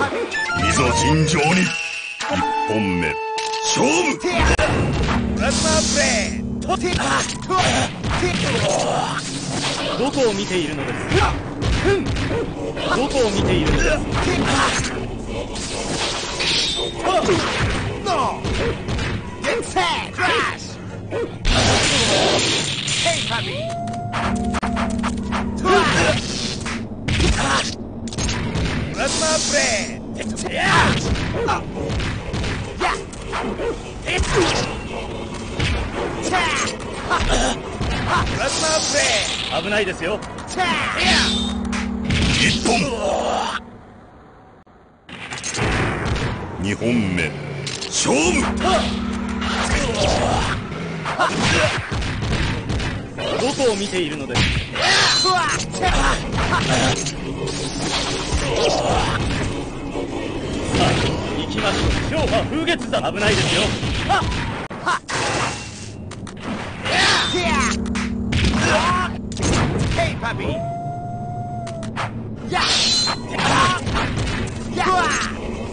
いざ尋常に1本目勝負どこを見ているのですかどこを見ているのですかThat's my friend. Yeah. Yeah. That's my friend. 危ないですよ。一本。二本目。勝負。どこを見ているのです。さあ、行きましょう。今日は風月だ。危ないですよ。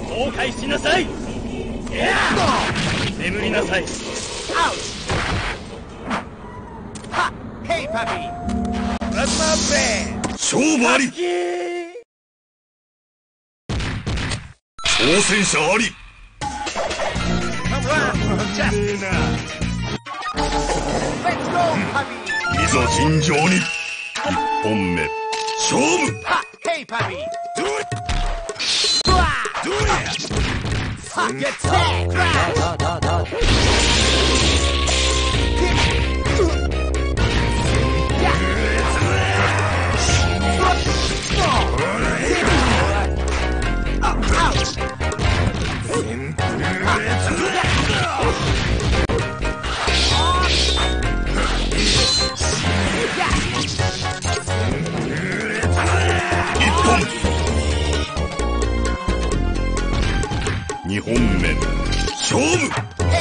後悔しなさい。眠りなさい。勝負あり。挑戦者あり。いざ尋常に1本目勝負。2本目勝負1本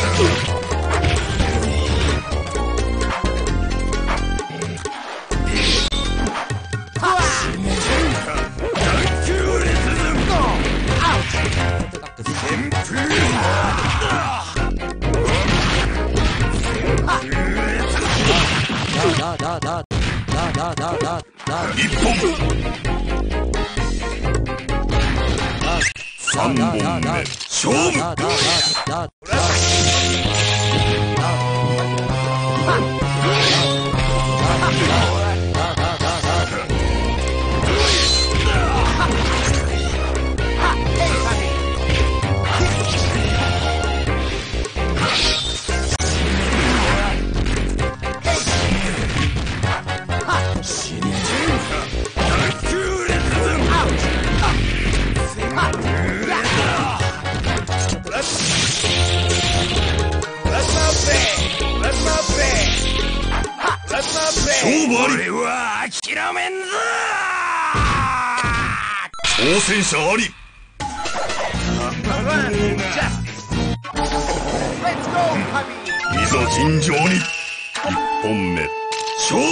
3本目勝負挑戦者あり。いざ尋常に1本目勝負。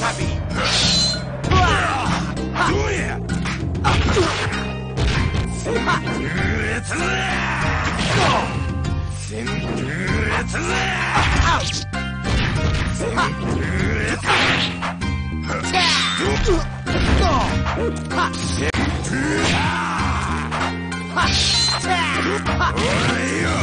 happy. Hey, out!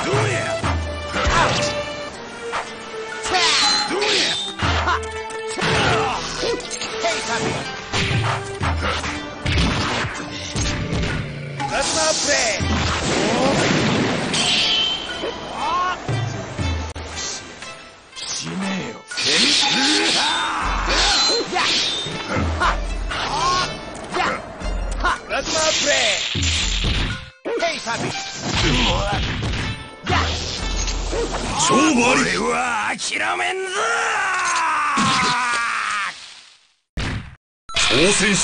挑戦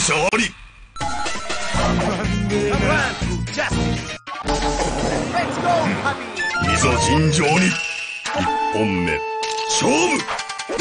者あり。Justice. Let's go, Happy. いざ尋常に。1本目、勝負。 戦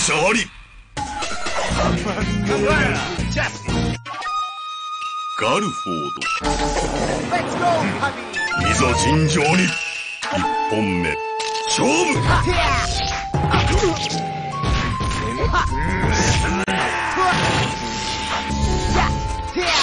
車あり。ガルフォード。いざ尋常に。1本目、勝負。 Hey, puppy.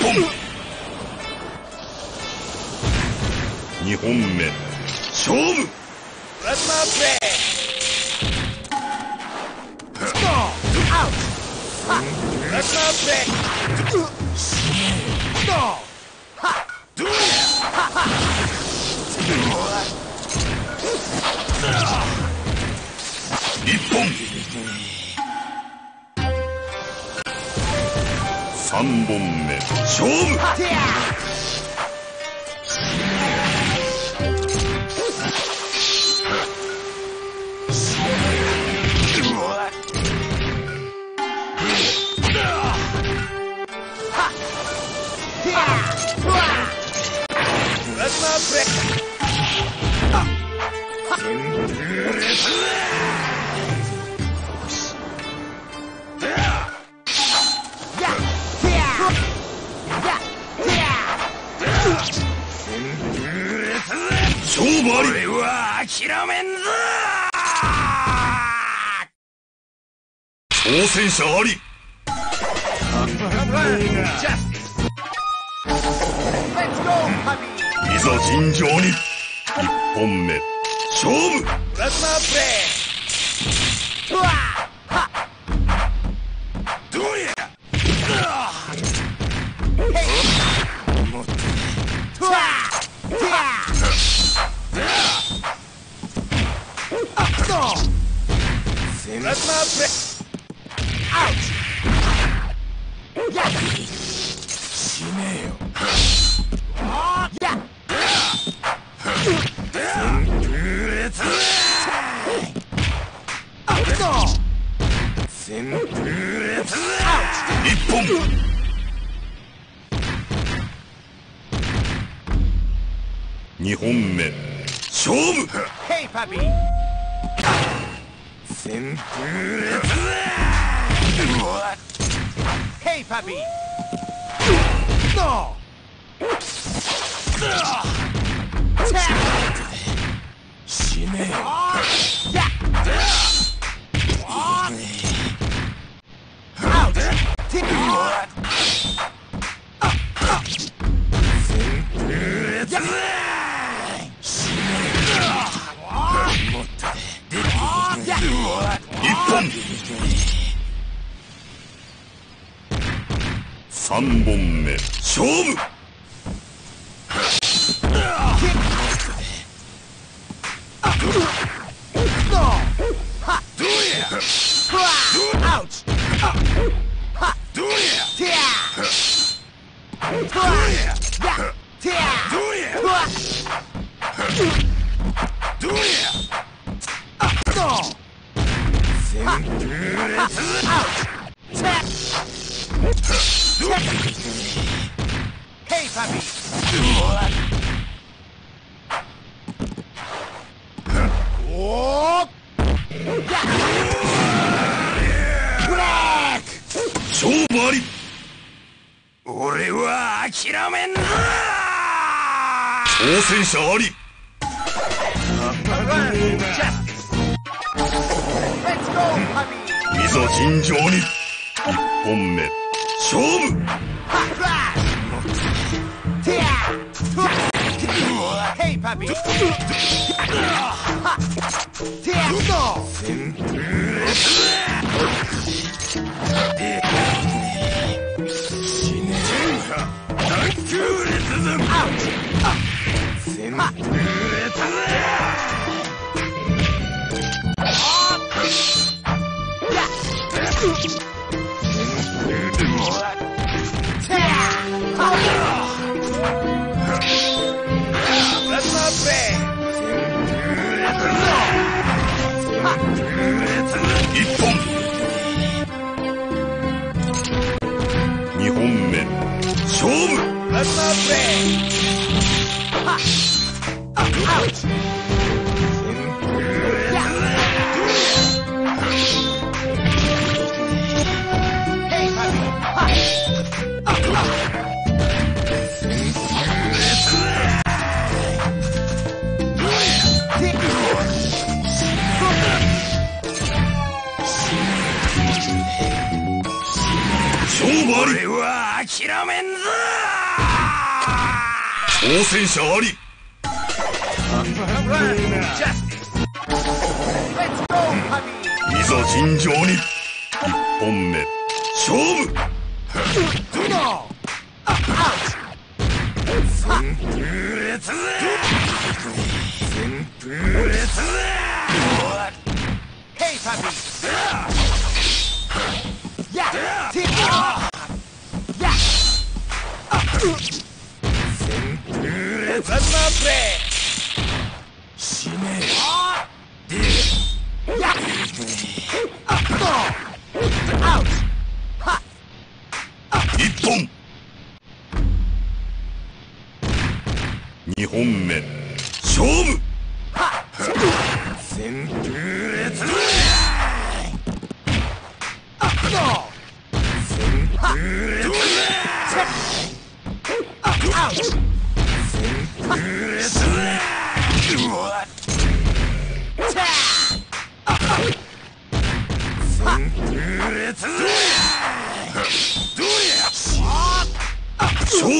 2本目勝負。1本3本目勝負。 俺は諦めんぞ。挑戦者あり。いざ尋常に。1本目勝負。どうや。 That's my play. Out. Yeah. Shimeo. Ah. Yeah. Out. Out. 1本。 2本目勝負。 Hey, puppy. ヘイパピー。死ねよ。3本目勝負。俺は諦めんぞ。挑戦者あり。いざ尋常に。1本目勝負。俺は諦めんぞ。挑戦者あり。いざ尋常に。1本目勝負。1本2本目勝負。勝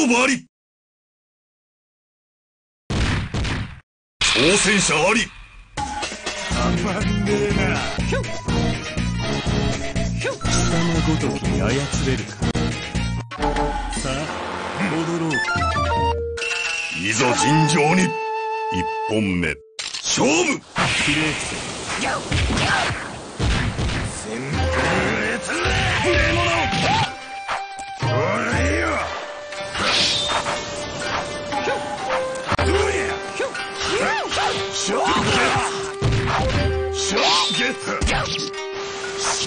負あり。挑戦者あり。貴様ごときに操れるか。さあ戻ろう。いざ尋常に。1本目勝負。キレイセ勝負。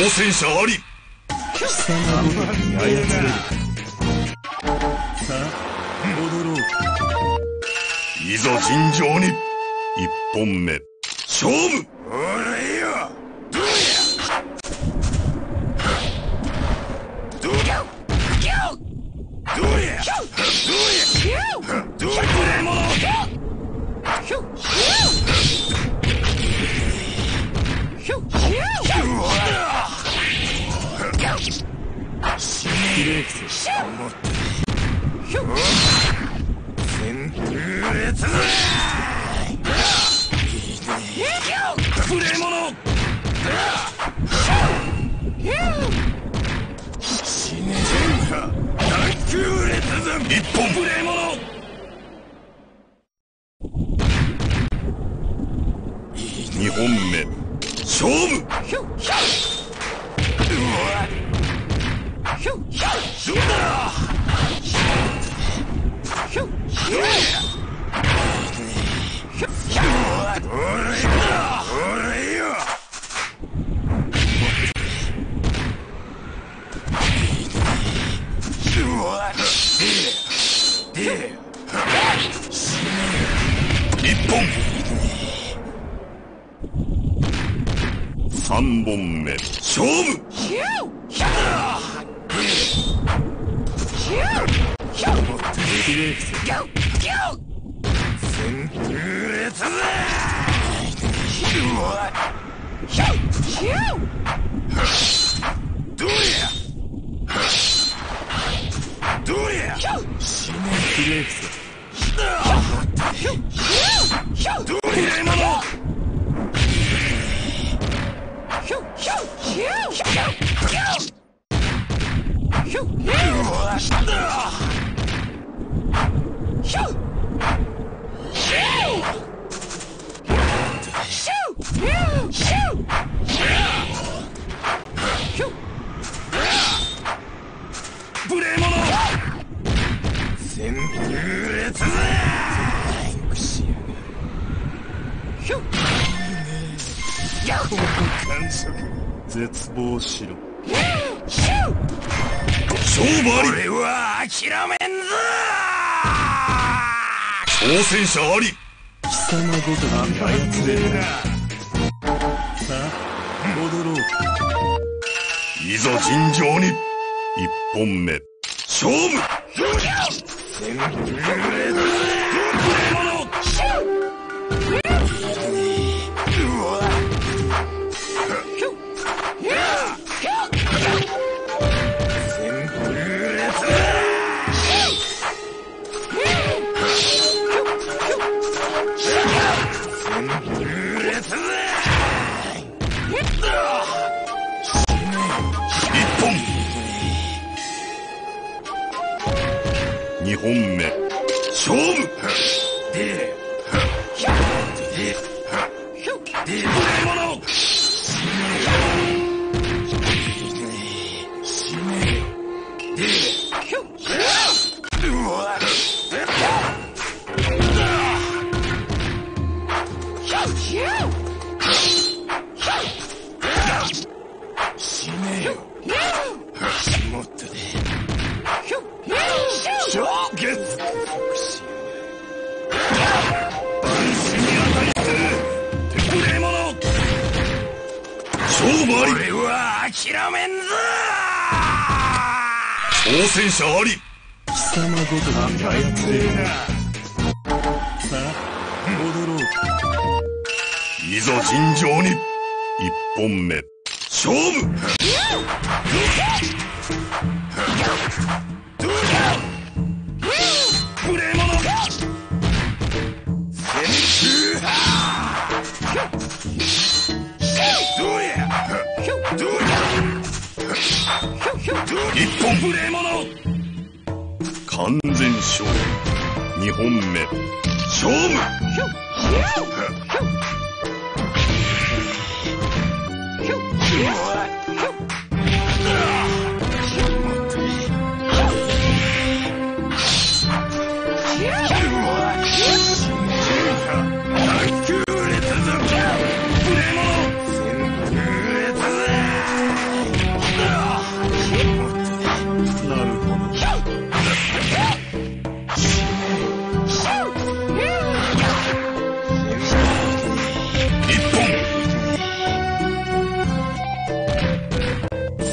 挑戦者あり。貴様ごときに操れるか。さあ戻ろう。いざ尋常に。1本目勝負。俺よどやどやどや2本目勝負。3本目勝負。絶望しろ。勝負あり。俺は諦めんぞ。挑戦者あり。貴様ごとに操れるな。さあ、戻ろう。いざ尋常に。一本目。勝負。2本目勝負で俺は諦めんぞ。挑戦者あり。貴様ごとに操れるな。さあ、戻ろう。いざ尋常に。一本目勝負。無礼者。一本無礼者。完全勝利。二本目勝負。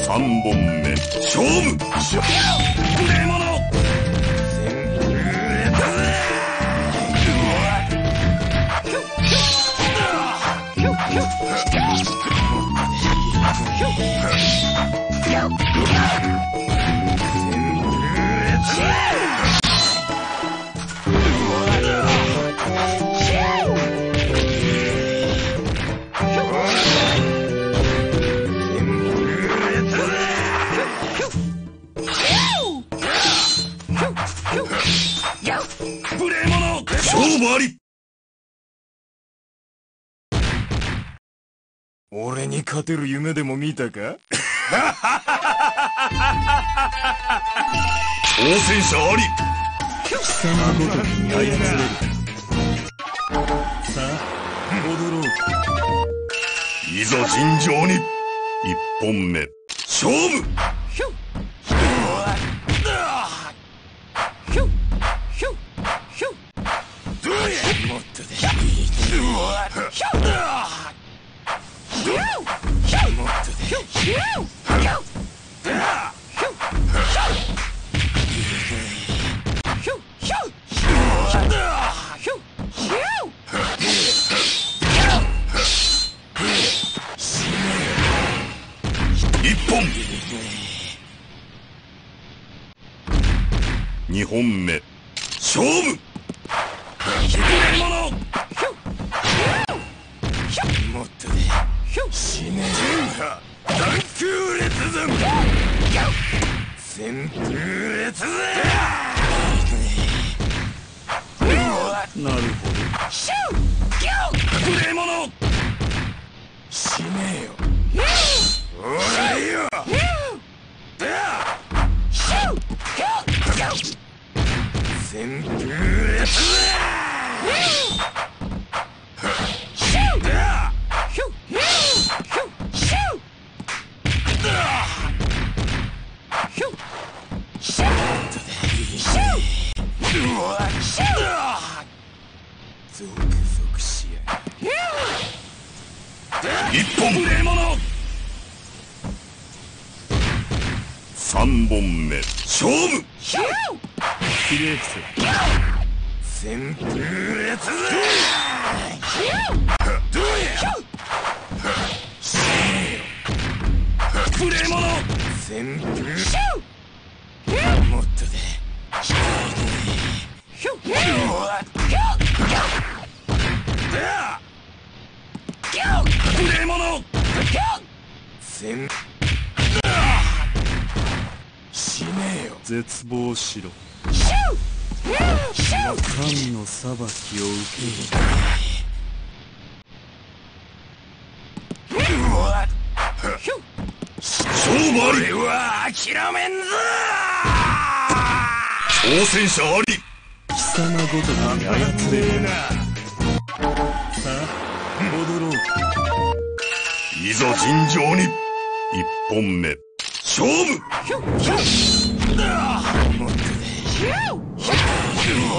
3本目勝負。無礼者。俺に勝てる夢でも見たか？挑戦者あり。貴様ごとに操れる。さあ、戻ろう。いざ尋常に。一本目勝負。2本目勝負。なるほど。死ねよ。一本三本目勝負比例数旋風列勢プレーモノ旋風もっとでちょうどいいプレーモノ旋風 絶望しろ神の裁きを受ける勝負あり俺は諦めんぞ挑戦者あり貴様ごとに操れるなさあ戻ろういざ尋常に1本目勝負 3本目勝負勝負あ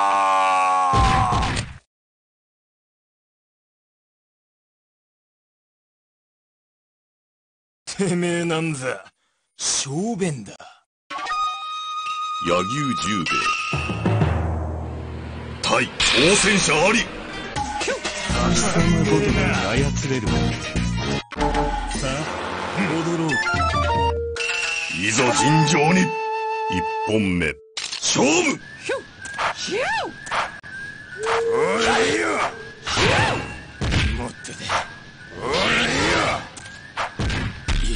てめえなんざ小便だ柳生十兵衛対挑戦者あり貴様ごとに操れるもさあ戻ろういざ尋常に 一本目勝負俺よもっとで俺よいい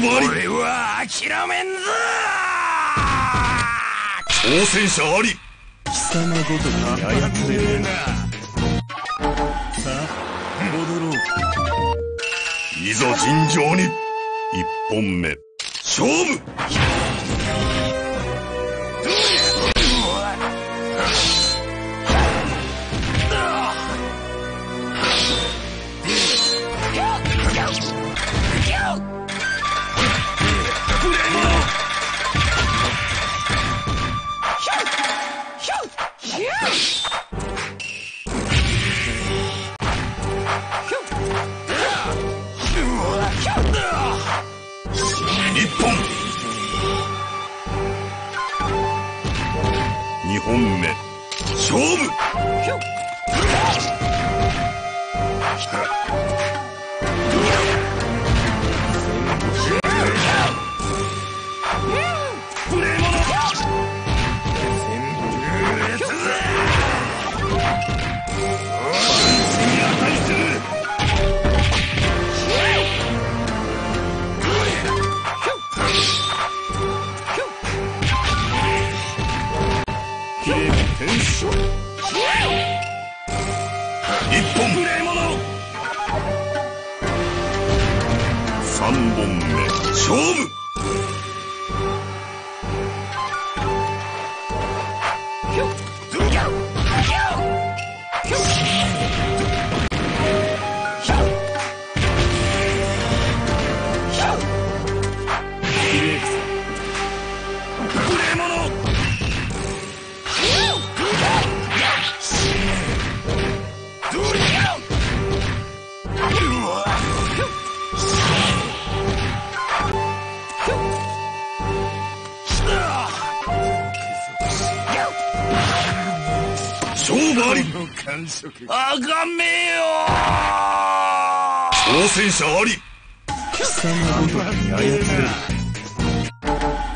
俺は諦めんぞ挑戦者あり貴様ごとに操れるなさあ戻ろういざ尋常に1本目勝負あがめよ挑戦者あり貴様ごときに操れる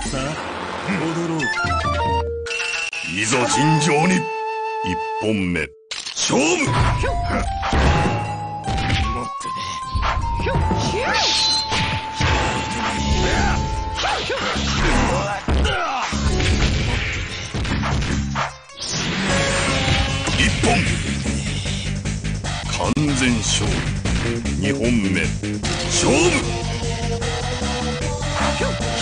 さあ戻ろういざ尋常に一本目勝負持ってね完全勝利2本目勝負勝負あり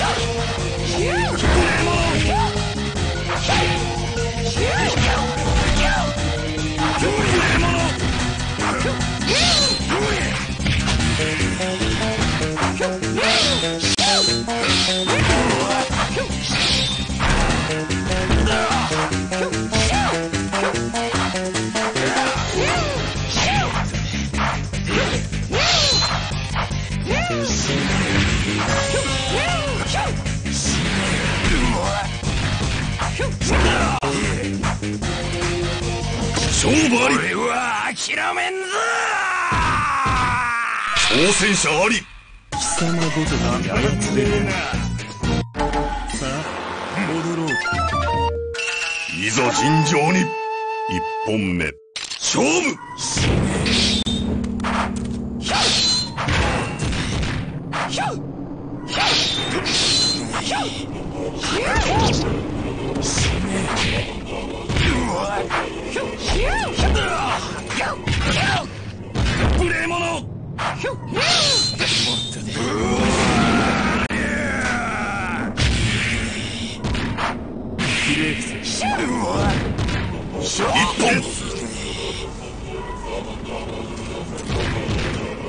俺は諦めんぞ挑戦者あり貴様ごときに操れるなさあ戻ろういざ尋常に一本目勝負ひょっひょっひょっ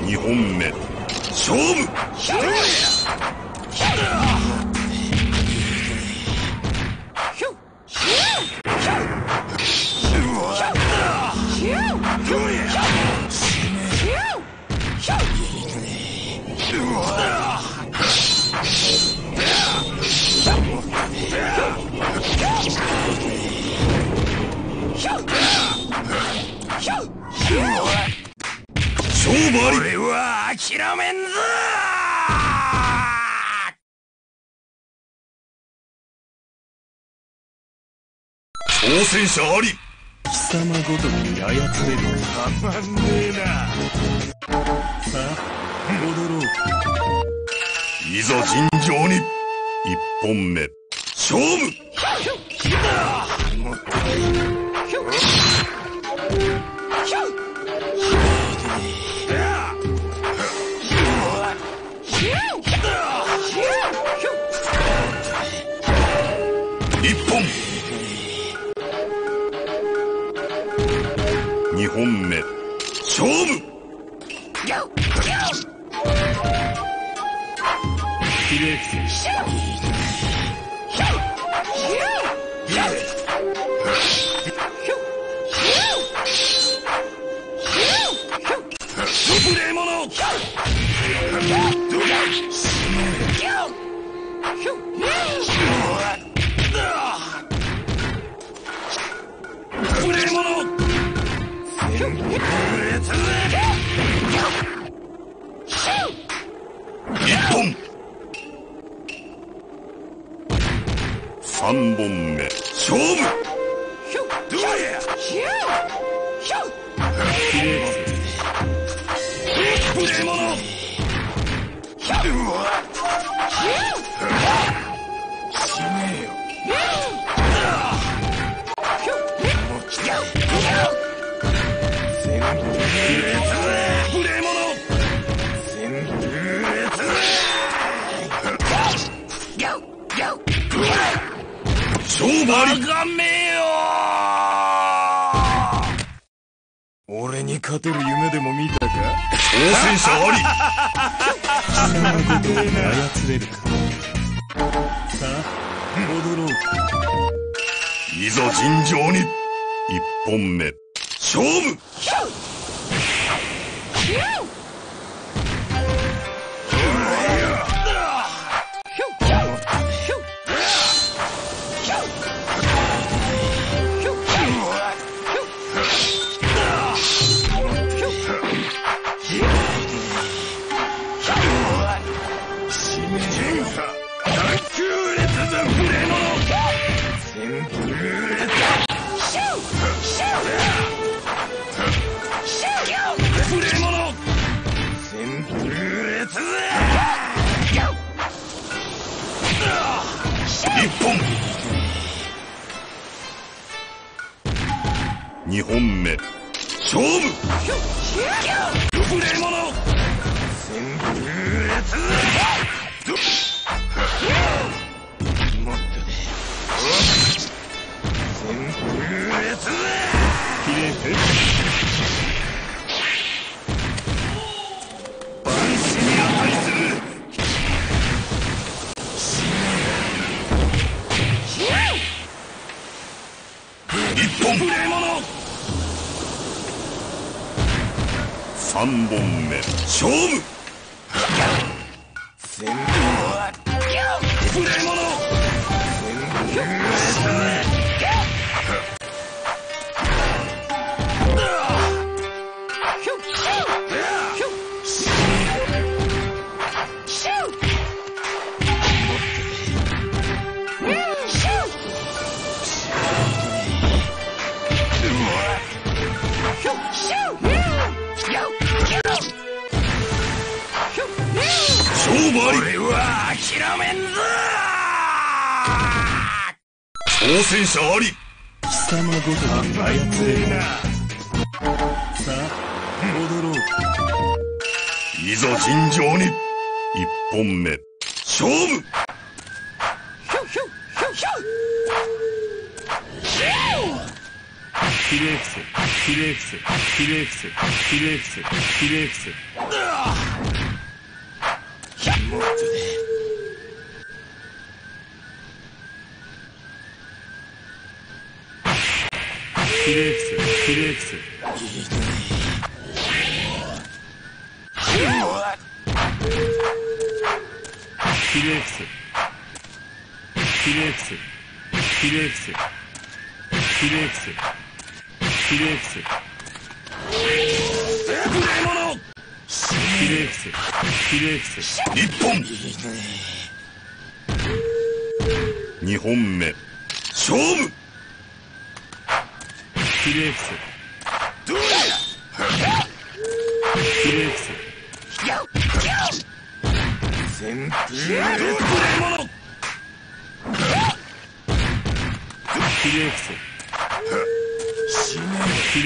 2本目勝負俺は諦めんぞ挑戦者あり貴様ごときに操れるたまんねえなさあ戻ろういざ尋常に一本目勝負2本目勝負3本目勝負どうや出物死ねよ俺に勝てる夢でも見たか挑戦者あり操れるかさあ戻ろういざ尋常に1本目勝負2本目勝負触れ者もっとで切れ万死に値する1本触れ者3本目勝負全部触れ者俺は諦めんぞ挑戦者あり貴様ごとに操れるなさあ戻ろういざ尋常に1本目勝負ヒレクスヒレクスヒレクスヒレクスヒレクスもっとねキレイクスキレイクスいいねキレイクスキレイクスキレイクスキレイクスキレイクスキレイクスキレイクス1本2本目勝負キレイクスどうやキレイクス全部キレイクス死ねキ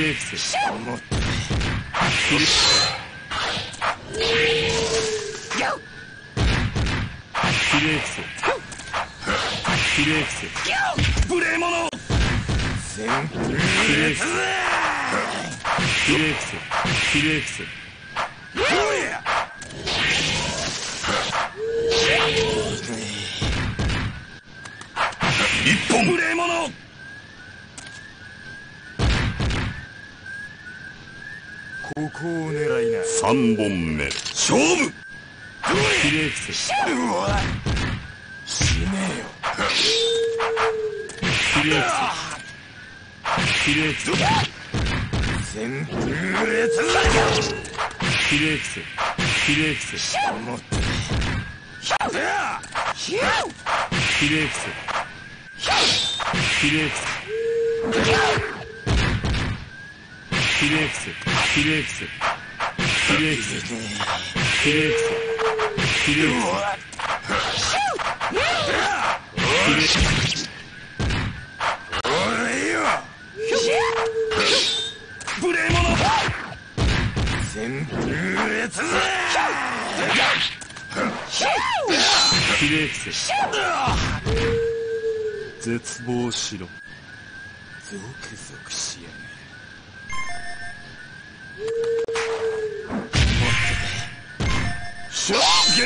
レイクス一本無礼者ここを狙いな3本目勝負キレイクス死ねよキレイクスキレイクス旋風列車キレイクスキレイクスもっと比例比例比例比例比例比例比例 絶望しろ。ゾクゾクしやがる。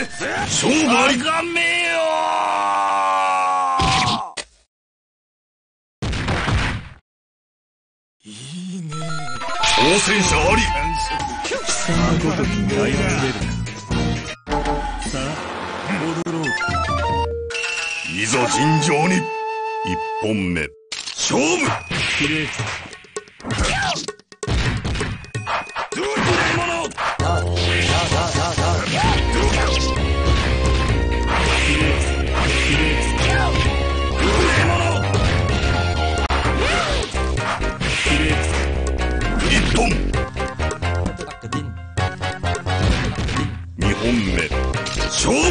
勝負ありかめよ。いいね。挑戦者あり。貴様ごときに愛されるか。さあ、戻ろう。いざ尋常に。 一本目勝負きれいどういうもの一本二本目勝負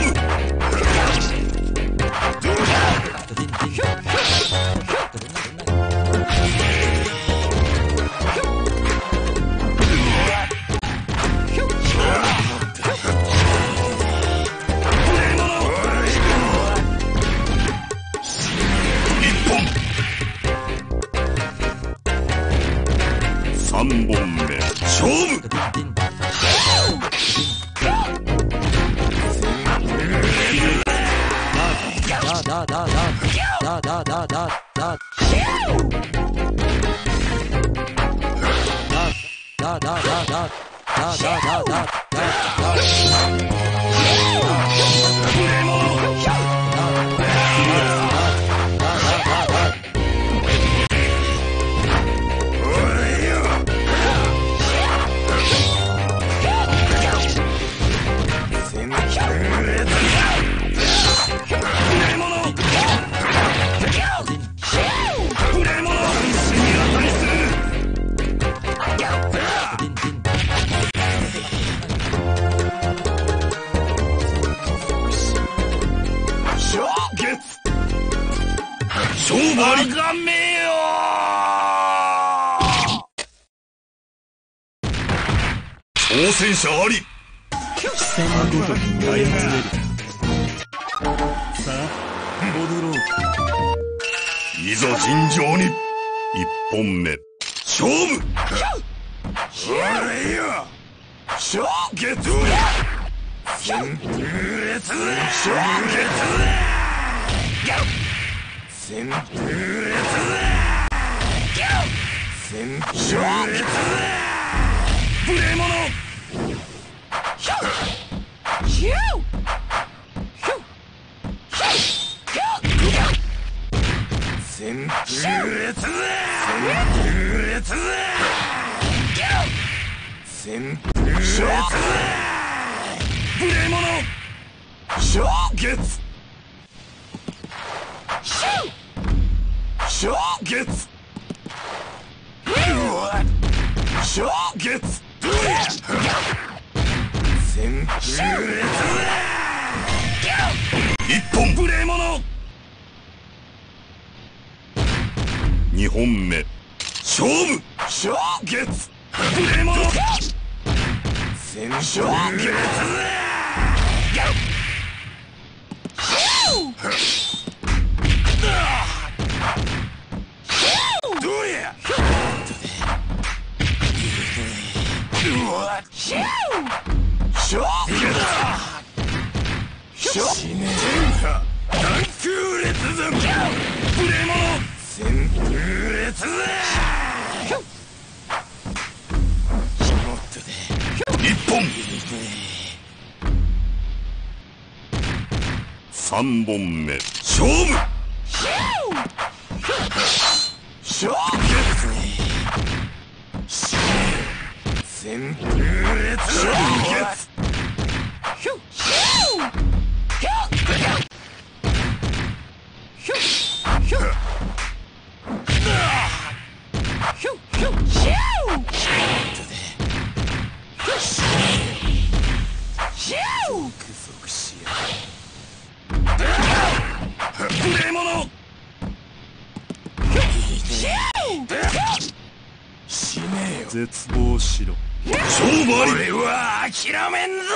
絶望しろ。勝負あり。俺は諦めんぞ。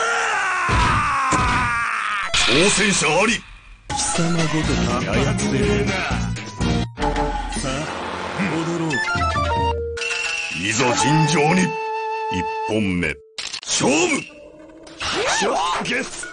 挑戦者あり。貴様ごとき操れるな。さあ、戻ろう。いざ尋常に。一本目。勝負。ゲス。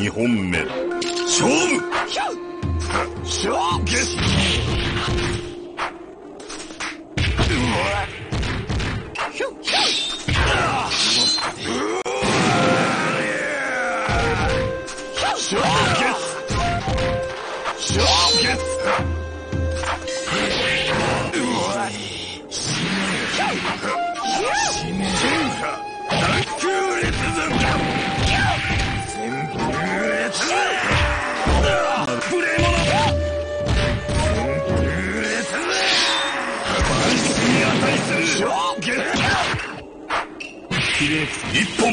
2本目勝負ゲス一本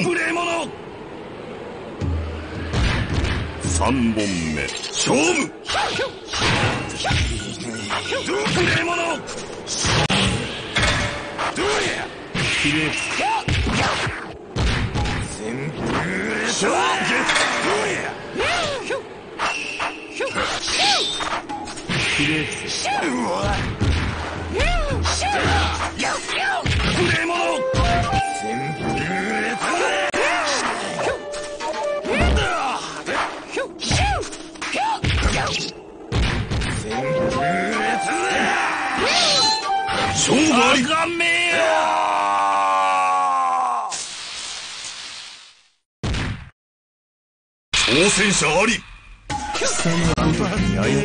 三本目勝負勝負あり。挑戦者あり。貴様ごとき操れる。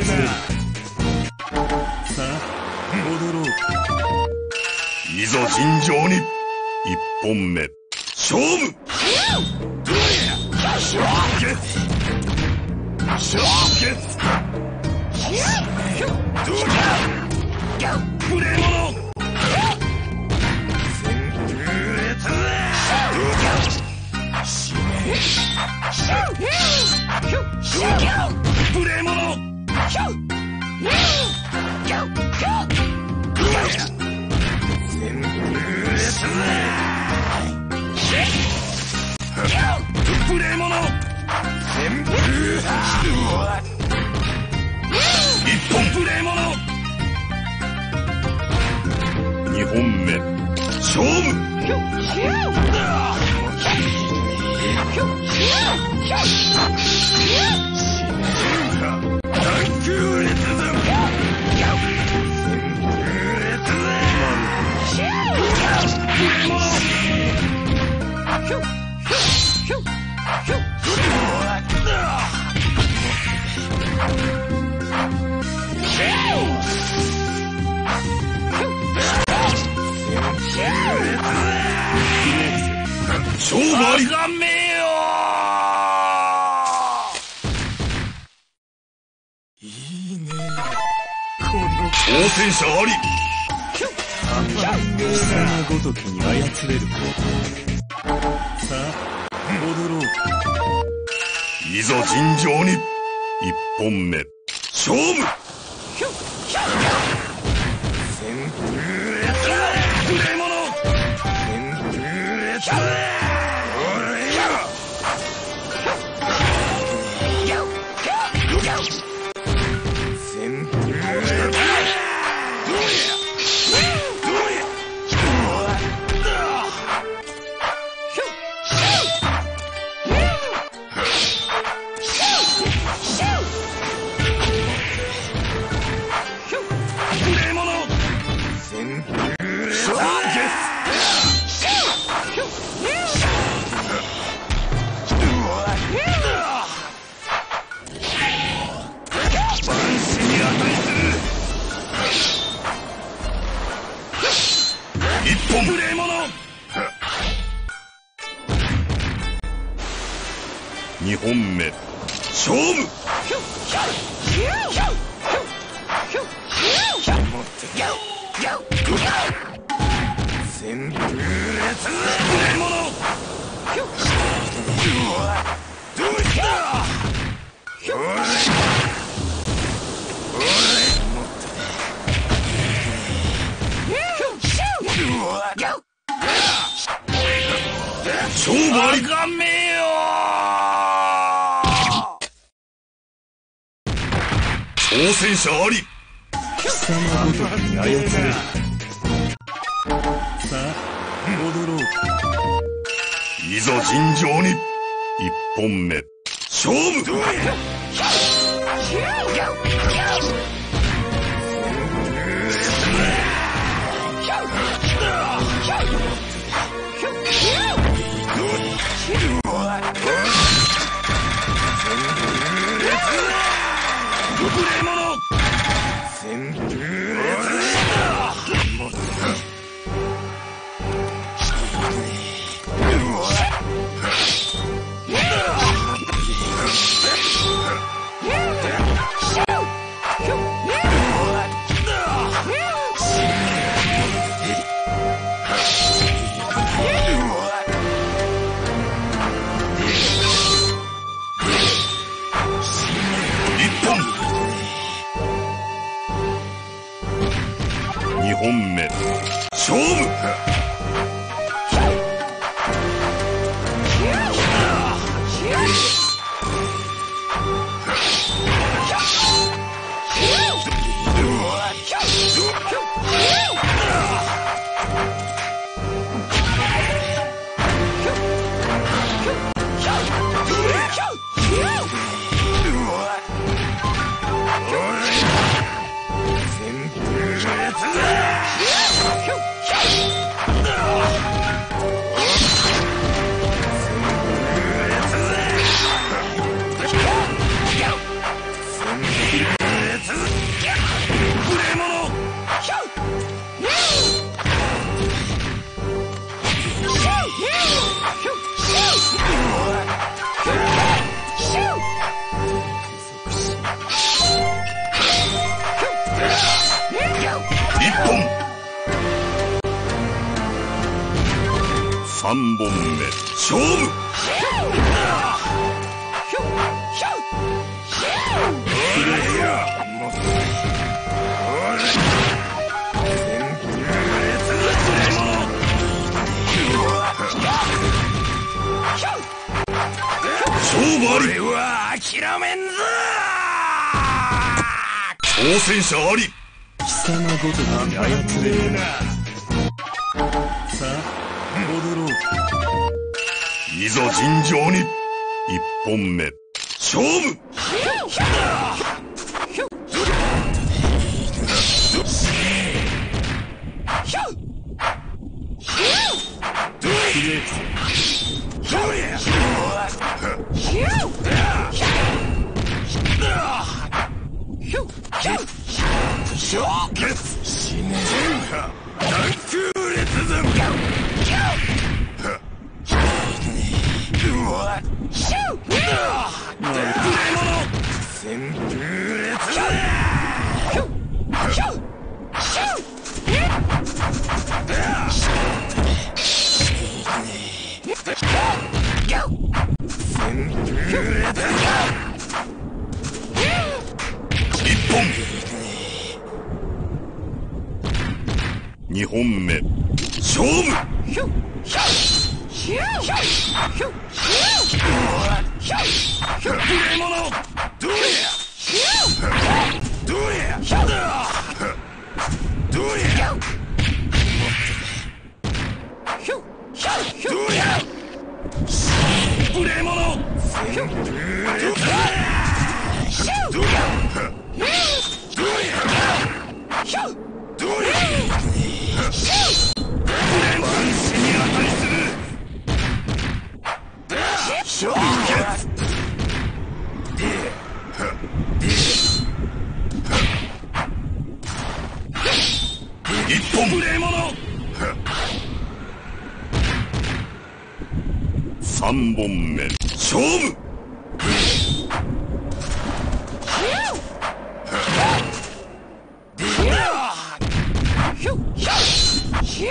さあ、戻ろう。いざ尋常に。一本目。勝負。ブレモノ。ブレモノ2本目勝負ダンクルーズ挑戦者あり。貴様ごときに操れる。さあ、戻ろう。いざ尋常に。一本目。勝負。ブレモノ2本目勝負。全部列どうした勝負ありかめよ挑戦者あり貴様ごときに操れるさあ戻ろういざ尋常に1本目勝負勝負3本目勝負俺は諦めんぞ挑戦者あり貴様ごときに操れるなさあいざ尋常に1本目勝負2本目勝負勝負勝負一本3本目勝負いいね。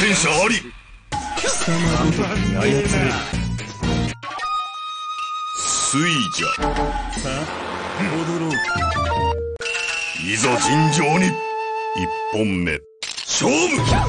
戦車あり。水じゃ。戻ろう。いざ尋常に。一本目。勝負。